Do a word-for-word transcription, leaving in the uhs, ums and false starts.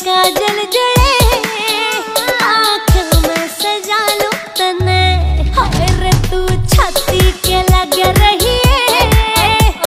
का जल जल